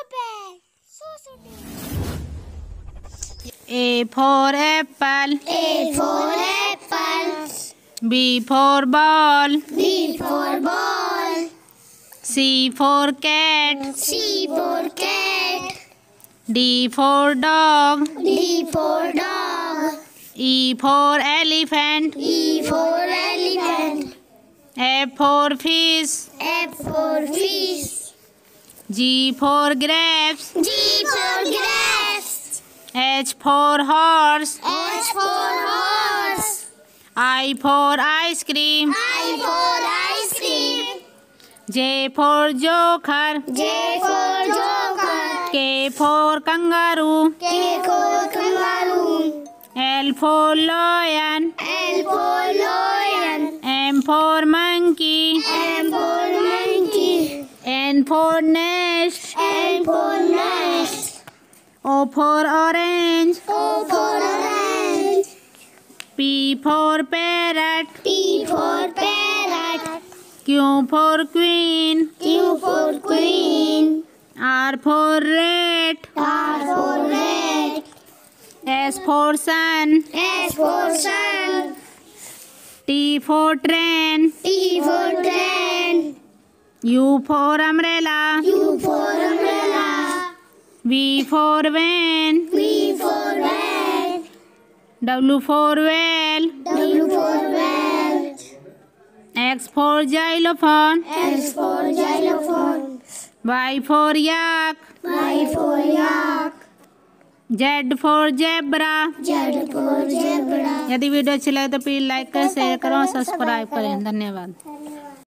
Apple. A for apple. A for apple. B for ball. B for ball. C for cat. C for cat. D for dog. D for dog. E for elephant. E for elephant. F for fish. F for fish. G for grapes. G for grapes. H for horse. H for horse. I for ice cream. I for ice cream. J for joker. J for joker. K for kangaroo. K for kangaroo. L for lion. L for lion. M for monkey. M for monkey. N for nest. N for nest. O for orange. O for orange. P for parrot. P for parrot. Q for queen. Q for queen. R for rat. R for rat. S for sun. S for sun. T for train. T for train. U for umbrella. U for umbrella. V for van. V for van. W for well. W for well. X for xylophone. X for xylophone. Y for yak. Y for yak. Z for zebra. Z for zebra. यदि video अच्छी लगे तो please like करें, share करो, subscribe करें। धन्यवाद।